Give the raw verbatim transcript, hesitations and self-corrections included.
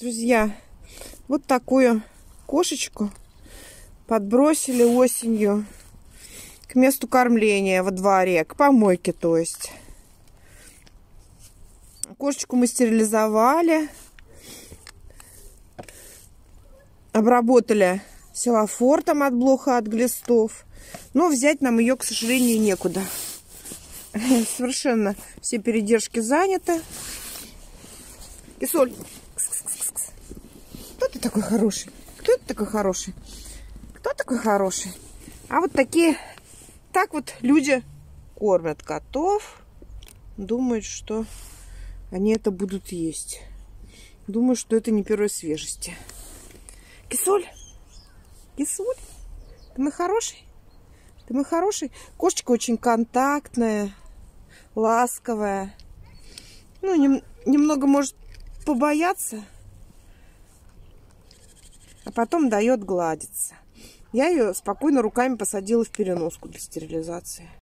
Друзья, вот такую кошечку подбросили осенью к месту кормления во дворе, к помойке, то есть. Кошечку мы стерилизовали, обработали силофортом от блоха, от глистов. Но взять нам ее, к сожалению, некуда. Совершенно все передержки заняты. И соль. Кто ты такой хороший? Кто ты такой хороший? Кто такой хороший? А вот такие, так вот люди кормят котов. Думают, что они это будут есть. Думаю, что это не первой свежести. Кисоль, Кисоль, ты мой хороший? Ты мой хороший? Кошечка очень контактная, ласковая. Ну, нем, немного может побояться, а потом дает гладиться. Я ее спокойно руками посадила в переноску для стерилизации.